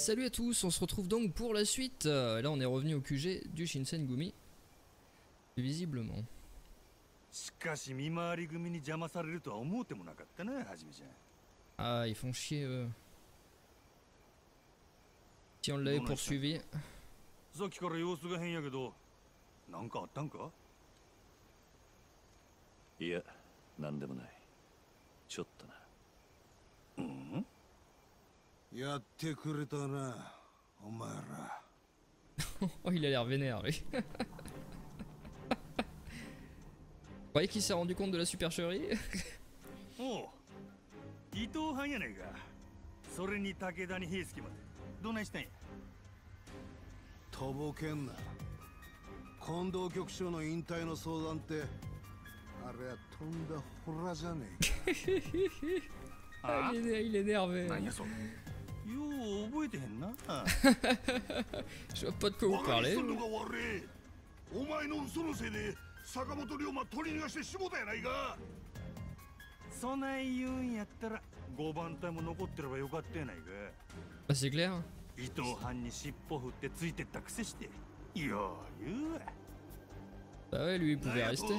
salut à tous, on se retrouve donc pour la suite. Et là on est revenu au QG du Shinsengumi. Visiblement. Ah, ils font chier eux. Si on l'avait poursuivi. Oh, il a l'air vénère lui. Vous voyez qu'il s'est rendu compte de la supercherie. Oh, ah, il est énervé. Je vois pas de quoi vous parlez. Sakamoto Ryoma bah, c'est clair. Bah ouais, lui il pouvait rester.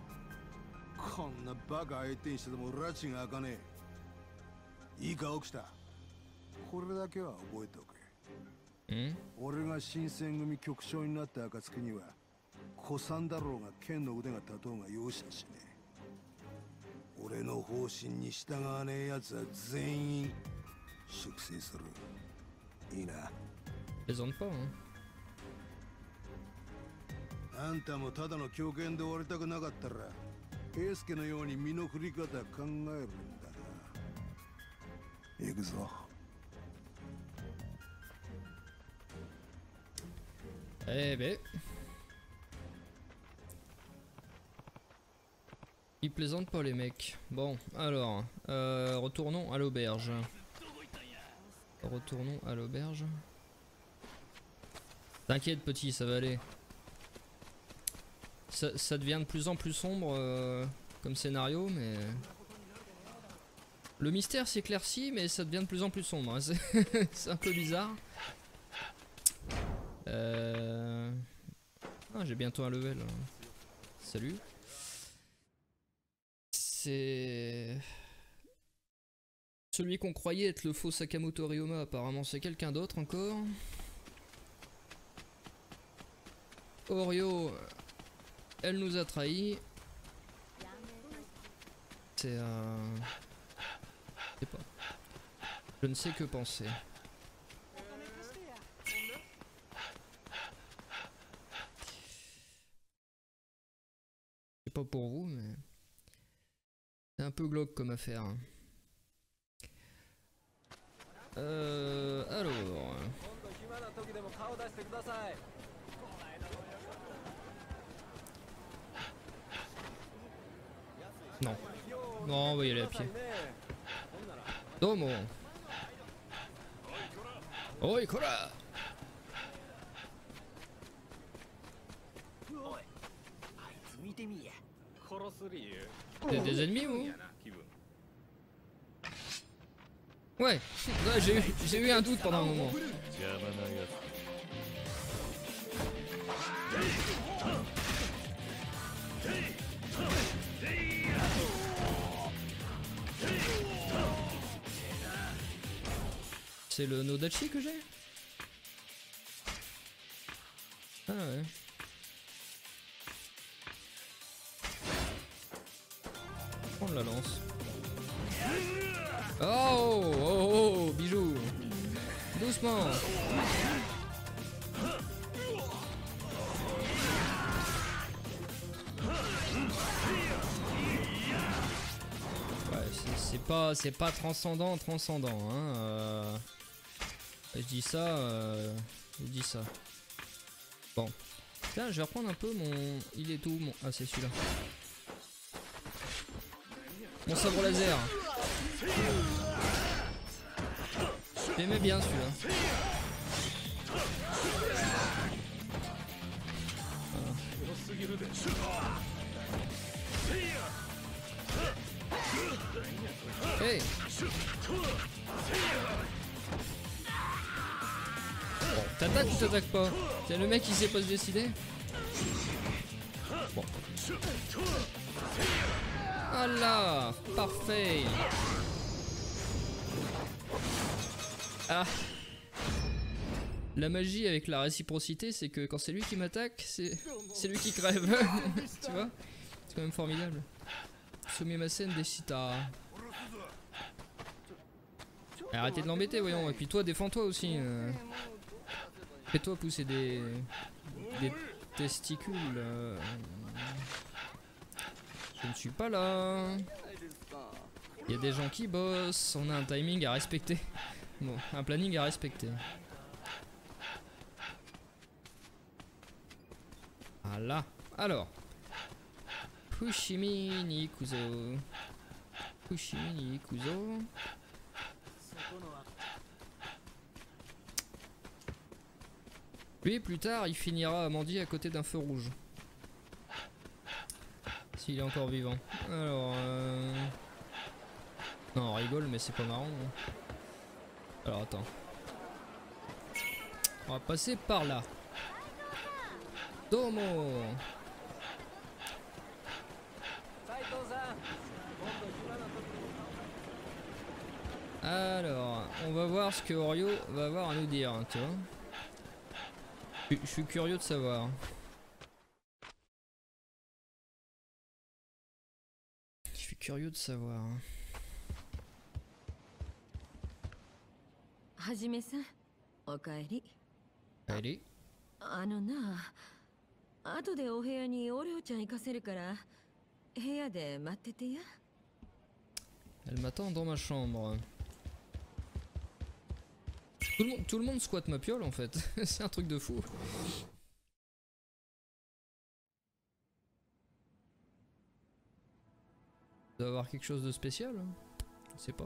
Plaisante pas, hein. Eh ben. Ils plaisantent pas les mecs. Bon, alors, retournons à l'auberge. T'inquiète petit, ça va aller. Ça devient de plus en plus sombre comme scénario, mais... Le mystère s'éclaircit, mais ça devient de plus en plus sombre. Hein. C'est un peu bizarre. Ah, j'ai bientôt un level. Salut. C'est... Celui qu'on croyait être le faux Sakamoto Ryoma, apparemment c'est quelqu'un d'autre encore. Oryō, elle nous a trahis. C'est je sais pas. Je ne sais que penser. Pas pour vous, mais c'est un peu glauque comme affaire. Alors, non, non, on va y aller à pied. Domo. Oi, Kora. Des ennemis ou... Ouais, j'ai eu un doute pendant un moment. C'est le Nodachi que j'ai? Ah ouais. Prendre la lance. Oh, oh, oh, Bijou. Doucement. Ouais, C'est pas transcendant, hein. Je dis ça. Bon. Là, je vais reprendre un peu mon... Il est où mon... Ah, c'est celui-là. Mon sabre laser. J'aimais bien celui-là. Voilà. Hey. T'attaques ou t'attaques pas? Tiens, le mec il sait pas se décider. Bon. Ah là, parfait. Ah. La magie avec la réciprocité, c'est que quand c'est lui qui m'attaque, c'est lui qui crève. Tu vois? C'est quand même formidable. Sumimasen Desita. Arrêtez de l'embêter, voyons. Et puis toi, défends-toi aussi. Fais-toi pousser des testicules. Je ne suis pas là. Il y a des gens qui bossent. On a un timing à respecter. Bon, un planning à respecter. Voilà. Alors. Pushimi ni Kuzo. Pushimi ni Kuzo. Lui, plus tard, il finira à mendier à côté d'un feu rouge. S'il est encore vivant. Alors, non, on rigole, mais c'est pas marrant. Alors, attends. On va passer par là. Domo. Alors, on va voir ce que Oryō va avoir à nous dire, tu vois. Je suis curieux de savoir. Hajime-san, okaeri. Allez. 後でお部屋にオリオちゃん行かせるから部屋で待っててや。Elle m'attend dans ma chambre. Tout le monde squatte ma piole en fait. C'est un truc de fou. Il doit avoir quelque chose de spécial. Je sais pas.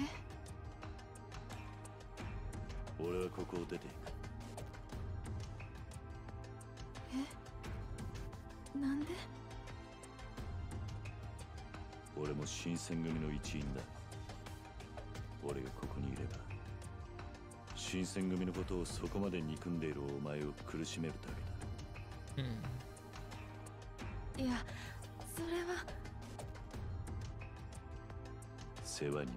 え？俺はここを出ていく。 俺も新選組の一員だ。俺がここにいれば、新選組のことをそこまで憎んでいるお前を苦しめるだけだ。うん。いや、それは世話になったな。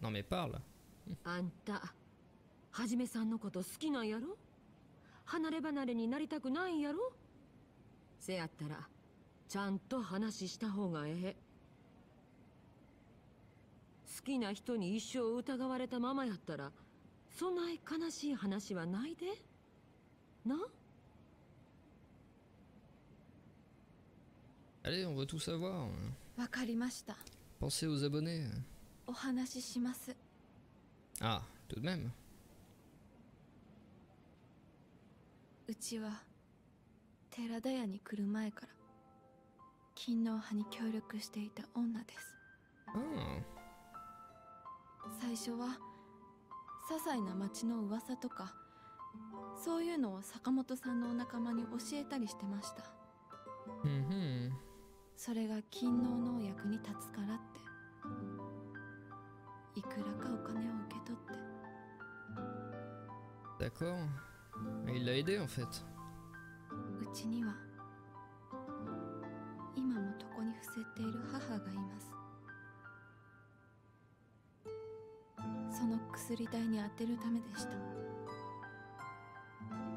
Non mais parle. Allez, on veut tout savoir. Pensez aux abonnés. Ah, tout de même. Oh. 最初は些細な町の噂とかそういうのを坂本さんのお仲間に教えたりしてました。それが勤労の役に立つからっていくらかお金を受け取って。D'accord. Il l'a aidé en fait. うちには今も床に伏せている母がいます。その薬代に当てるためでした。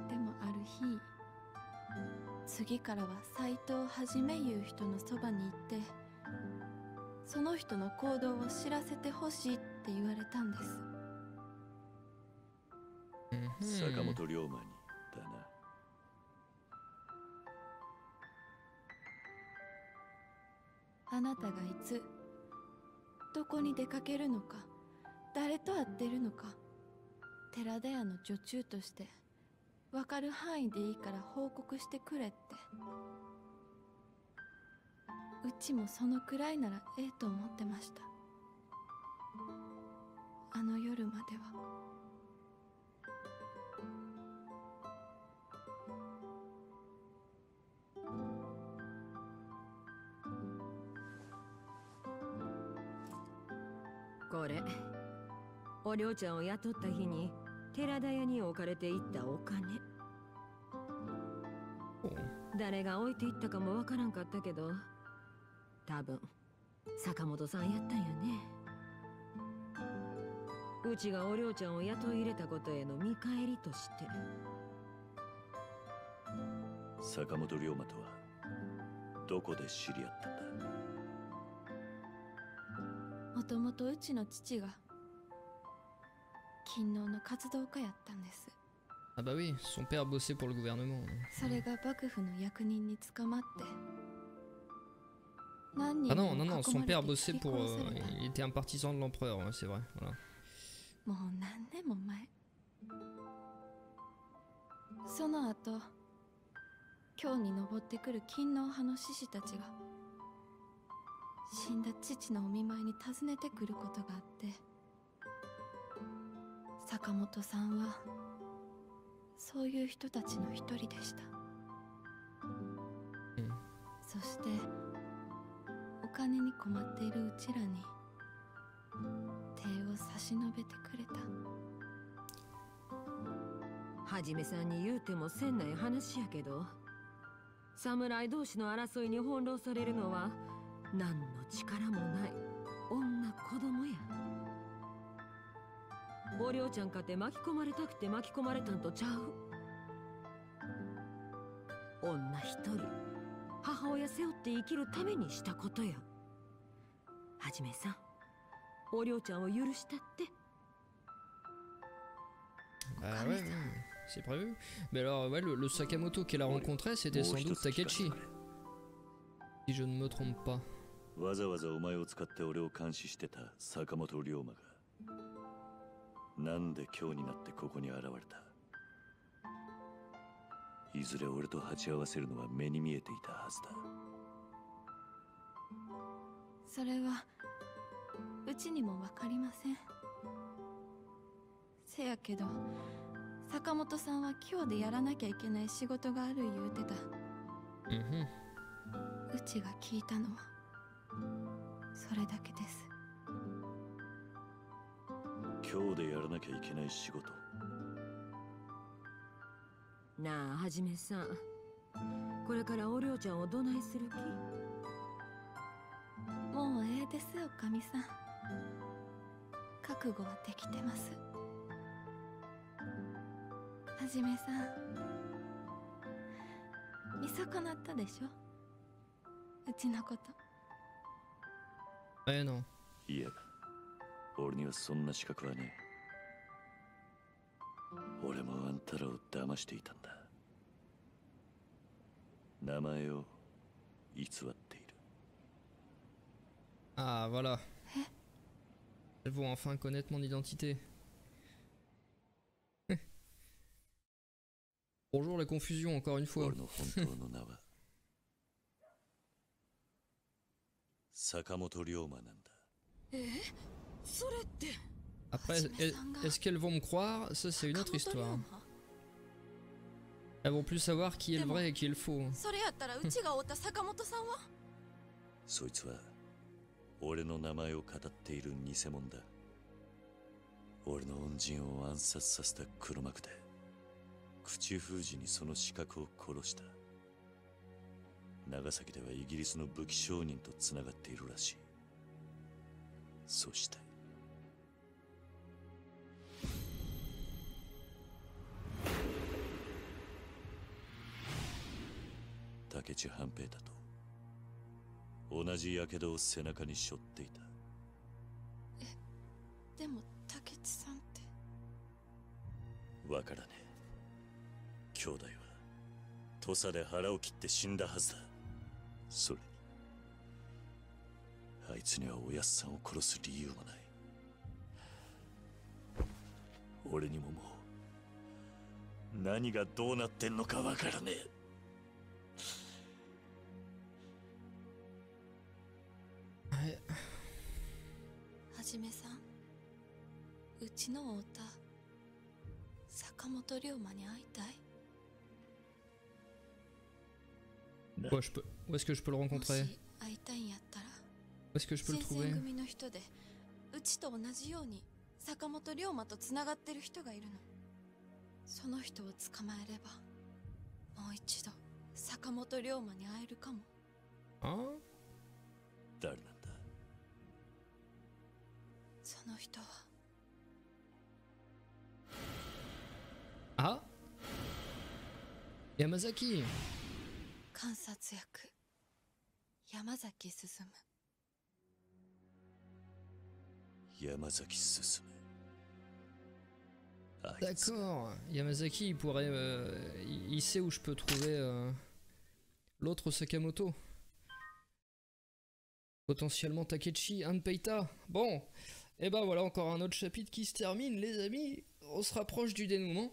でもある日、次からは斎藤はじめいう人のそばに行って、その人の行動を知らせてほしいって言われたんです。坂本龍馬にだな。あなたがいつどこに出かけるのか。誰と会ってるのか、寺田屋の女中として分かる範囲でいいから報告してくれって。うちもそのくらいならええと思ってました。あの夜までは。これおりょうちゃんを雇った日に寺田屋に置かれていったお金。誰が置いていったかもわからんかったけど、多分坂本さんやったんやね。うちがおりょうちゃんを雇い入れたことへの見返りとして。坂本龍馬とはどこで知り合ったんだ？もともとうちの父が勤労の活動家やったんです。あ、bah oui, son père bossait pour le gouvernement. それが幕府の役人に捕まって、何人もの結婚された。Ah non, non, non, son père bossait pour, il était un partisan de l'empereur, c'est vrai. Voilà. もう何年も前。その後、京に登ってくる勤労派の志士たちが死んだ父のお見舞いに訪ねてくることがあって、坂本さんはそういう人たちの一人でした。そしてお金に困っているうちらに手を差し伸べてくれた。はじめさんに言うてもせんない話やけど、侍同士の争いに翻弄されるのは何の力もない女子供や。おりょうちゃんかて巻き込まれたくて巻き込まれたんとちゃう。女一人母親背負って生きるためにしたことや。はじめさん、おりょうちゃんを許したって。Ah ouais, c'est prévu. Mais alors, ouais, le Sakamoto qu'elle a rencontré, c'était sans doute Takechi. Si je ne me trompe pas. Mm-hmm. うちが聞いたのはそれだけです。今日でやらなきゃいけない仕事。なあ、はじめさん、これからおりょうちゃんをどないする気？もうええですよ、おかみさん。覚悟はできてます。はじめさん、見損なったでしょ。 Eh non. Ah voilà. Elles vont enfin connaître mon identité. Bonjour la confusion encore une fois. 坂本龍馬なんだ。え、それって Après, est-ce qu'elles vont me croire? Ça, c'est une autre histoire. Elles vont plus savoir qui est le vrai et qui est le faux. Nagasaki ではイギリスの武器商人とつながっているらしい。そして竹地半平太と同じ火傷を背中に背負っていた。え、でも竹地さんって。わからねえ。兄弟は土佐で腹を切って死んだはずだ。 それにあいつにはおやっさんを殺す理由もない。俺にももう何がどうなってんのかわからねえ。はじめさん、うちの太田、坂本龍馬に会いたい。 Où est-ce que je peux le rencontrer? Où est-ce que je peux le trouver? Hein? Ah? Yamazaki! 監察役山崎進。山崎進。D'accord. Yamazaki, il pourrait, il sait où je peux trouver l'autre Sakamoto. Potentiellement Takechi, Hanpeita. Bon, et ben voilà encore un autre chapitre qui se termine, les amis. On se rapproche du dénouement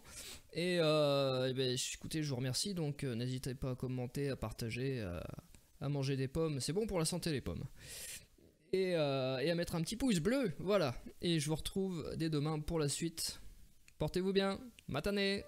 et ben, écoutez, je vous remercie, donc n'hésitez pas à commenter, à partager, à manger des pommes, c'est bon pour la santé les pommes, et à mettre un petit pouce bleu, voilà, et je vous retrouve dès demain pour la suite. Portez-vous bien, matane.